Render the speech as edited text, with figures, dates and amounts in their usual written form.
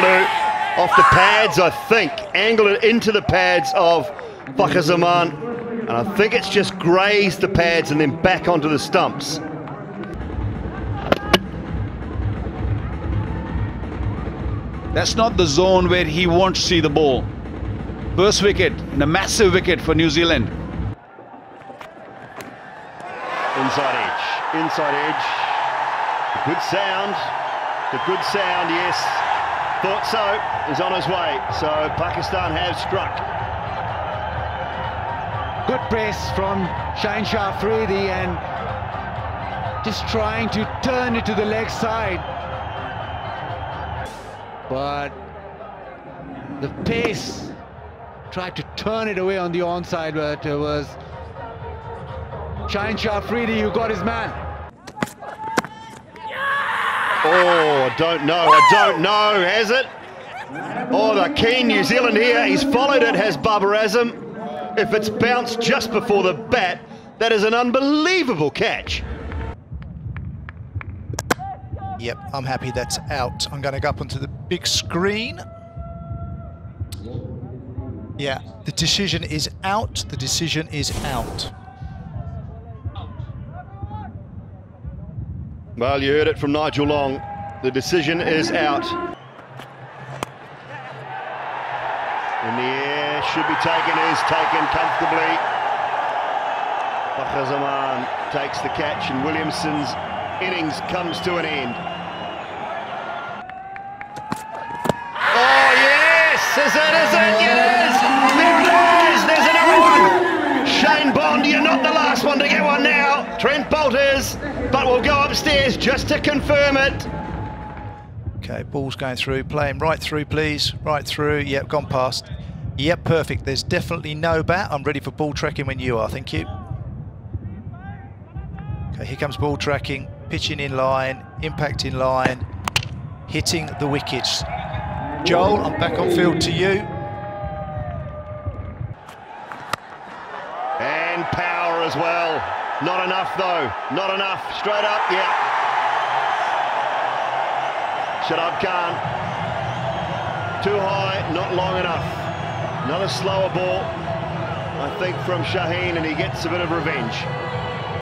That'll do. Off the pads, I think. Angle it into the pads of Bacha Zaman. And I think it's just grazed the pads and then back onto the stumps. That's not the zone where he won't see the ball. First wicket, and a massive wicket for New Zealand. Inside edge, inside edge. The good sound, yes. Thought so, is on his way. So Pakistan have struck. Good press from Shaheen Shah Afridi and just trying to turn it to the leg side. But the pace tried to turn it away on the onside, but it was Shaheen Shah Afridi who got his man. Oh, I don't know, has it? Oh, the keen New Zealand here, he's followed it, has Babar Azam. If it's bounced just before the bat, that is an unbelievable catch. Yep, I'm happy that's out. I'm going to go up onto the big screen. Yeah, the decision is out. The decision is out. Well, you heard it from Nigel Long. The decision is out. In the air, should be taken, is taken comfortably. Bacha Zaman takes the catch and Williamson's innings comes to an end. Oh, yes! Is it? Yes! There it is! There's another one! Shane Bond, you're not the last one to get one now. Trent Boult is, but we'll go upstairs just to confirm it. Okay, ball's going through. Play him right through, please. Right through. Yep, gone past. Yep, perfect. There's definitely no bat. I'm ready for ball tracking when you are. Thank you. Okay, here comes ball tracking. Pitching in line. Impact in line. Hitting the wickets. Joel, I'm back on field to you. And power as well. Not enough though, not enough. Straight up, yeah. Shadab Khan. Too high, not long enough. Another slower ball, I think, from Shaheen, and he gets a bit of revenge.